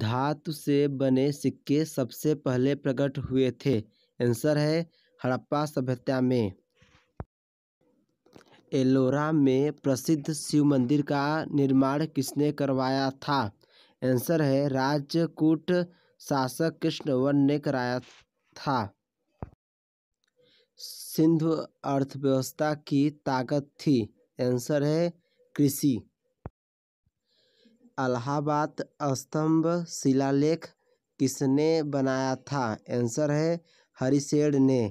धातु से बने सिक्के सबसे पहले प्रकट हुए थे? आंसर है हड़प्पा सभ्यता में। एलोरा में प्रसिद्ध शिव मंदिर का निर्माण किसने करवाया था? आंसर है राजकूट शासक कृष्णवर्न ने कराया था। सिंधु अर्थव्यवस्था की ताकत थी? आंसर है कृषि। इलाहाबाद स्तंभ शिलालेख किसने बनाया था? आंसर है हरिसेड ने।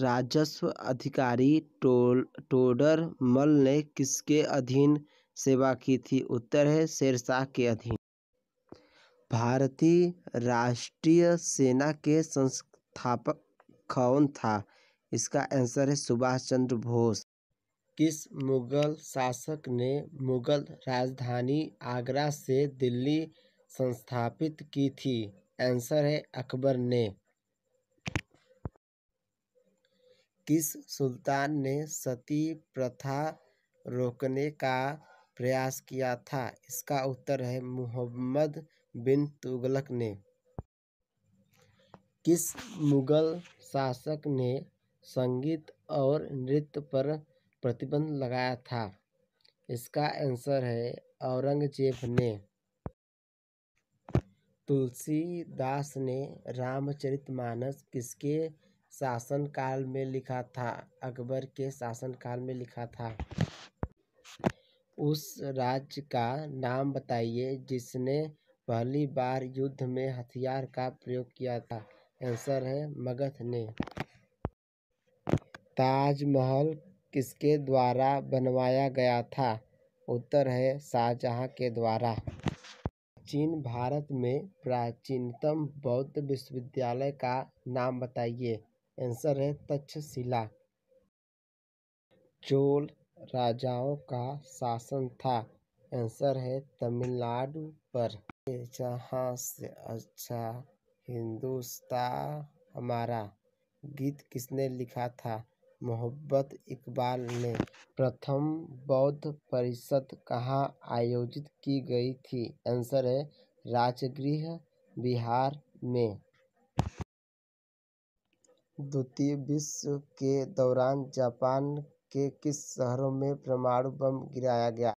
राजस्व अधिकारी टोडरमल ने किसके अधीन सेवा की थी? उत्तर है शेरशाह के अधीन। भारतीय राष्ट्रीय सेना के संस्थापक कौन था? इसका आंसर है सुभाष चंद्र बोस। किस मुगल शासक ने मुगल राजधानी आगरा से दिल्ली संस्थापित की थी? आंसर है अकबर ने। किस सुल्तान ने सती प्रथा रोकने का प्रयास किया था? इसका उत्तर है मुहम्मद बिन तुगलक ने। किस मुगल शासक ने संगीत और नृत्य पर प्रतिबंध लगाया था? इसका आंसर है औरंगजेब ने। तुलसीदास ने रामचरितमानस किसके शासनकाल में लिखा था? अकबर के शासनकाल में लिखा था। उस राज्य का नाम बताइए जिसने पहली बार युद्ध में हथियार का प्रयोग किया था। आंसर है मगध ने। ताजमहल किसके द्वारा बनवाया गया था? उत्तर है शाहजहां के द्वारा। चीन भारत में प्राचीनतम बौद्ध विश्वविद्यालय का नाम बताइए। आंसर है तक्षशिला। चोल राजाओं का शासन था? आंसर है तमिलनाडु पर। जहाँ से अच्छा हिंदुस्तान हमारा गीत किसने लिखा था? मोहब्बत इकबाल ने। प्रथम बौद्ध परिषद कहाँ आयोजित की गई थी? आंसर है राजगृह, बिहार में। द्वितीय विश्व के दौरान जापान के किस शहरों में परमाणु बम गिराया गया?